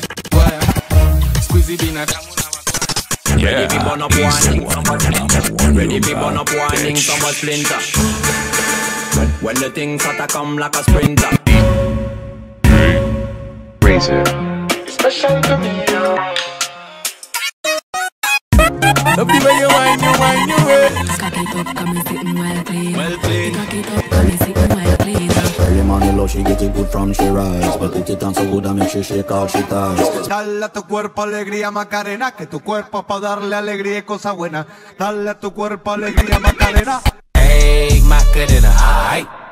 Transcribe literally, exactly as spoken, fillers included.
that wire, squeezy be that. Ready be burn up warning, someone splinter. Ready be burn up warning, someone splinter. When the things start to come like a sprinter. Razor. Special to me. Love the way you whine, you whine, you whine. Cock it up, come and sit and wild play. Well played. Cock it up, come and sit and wild play. Early morning love, she get it good from she rise. But it done so good, I make she shake all she ties. Dale a tu cuerpo alegría, Macarena. Que tu cuerpo es pa' darle alegría y cosa buena. Dale a tu cuerpo alegría, Macarena. Hey, Macarena, ay.